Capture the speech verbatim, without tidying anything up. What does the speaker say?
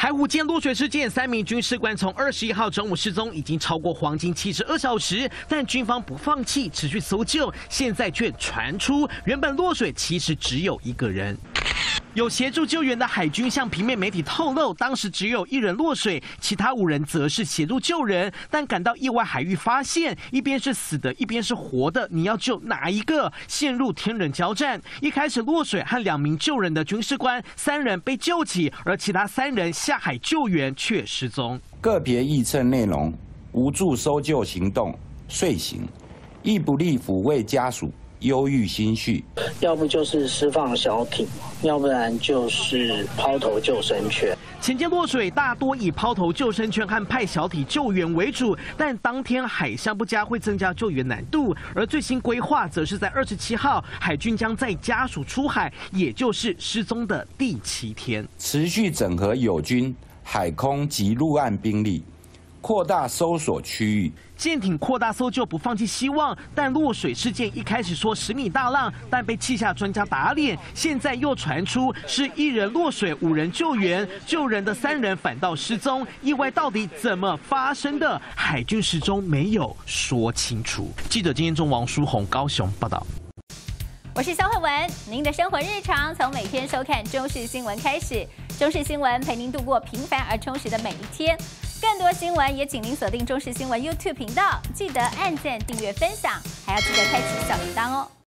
海虎舰落水事件，三名军事官从二十一号中午失踪，已经超过黄金七十二小时，但军方不放弃，持续搜救。现在却传出，原本落水其实只有一个人。有协助救援的海军向平面媒体透露，当时只有一人落水，其他五人则是协助救人。但赶到意外海域，发现一边是死的，一边是活的，你要救哪一个？陷入天人交战。一开始落水和两名救人的军事官，三人被救起，而其他三人下海救援却失踪。个别议程内容无助搜救行动，遂行，亦不利抚慰家属忧郁心绪。要不就是释放小艇，要不然就是抛投救生圈。前舰落水大多以抛投救生圈和派小艇救援为主，但当天海象不佳会增加救援难度。而最新规划则是在二十七号，海军将载家属出海，也就是失踪的第七天，持续整合友军海空及陆岸兵力，扩大搜索区域。舰艇扩大搜救不放弃希望，但落水事件一开始说十米大浪，但被气象专家打脸。现在又传出是一人落水，五人救援，救人的三人反倒失踪。意外到底怎么发生的？海军始终没有说清楚。记者今天中王书宏高雄报道。我是肖慧文，您的生活日常从每天收看中视新闻开始。中视新闻陪您度过平凡而充实的每一天。更多新闻也请您锁定中视新闻 YouTube 频道，记得按赞、订阅、分享，还要记得开启小铃铛哦。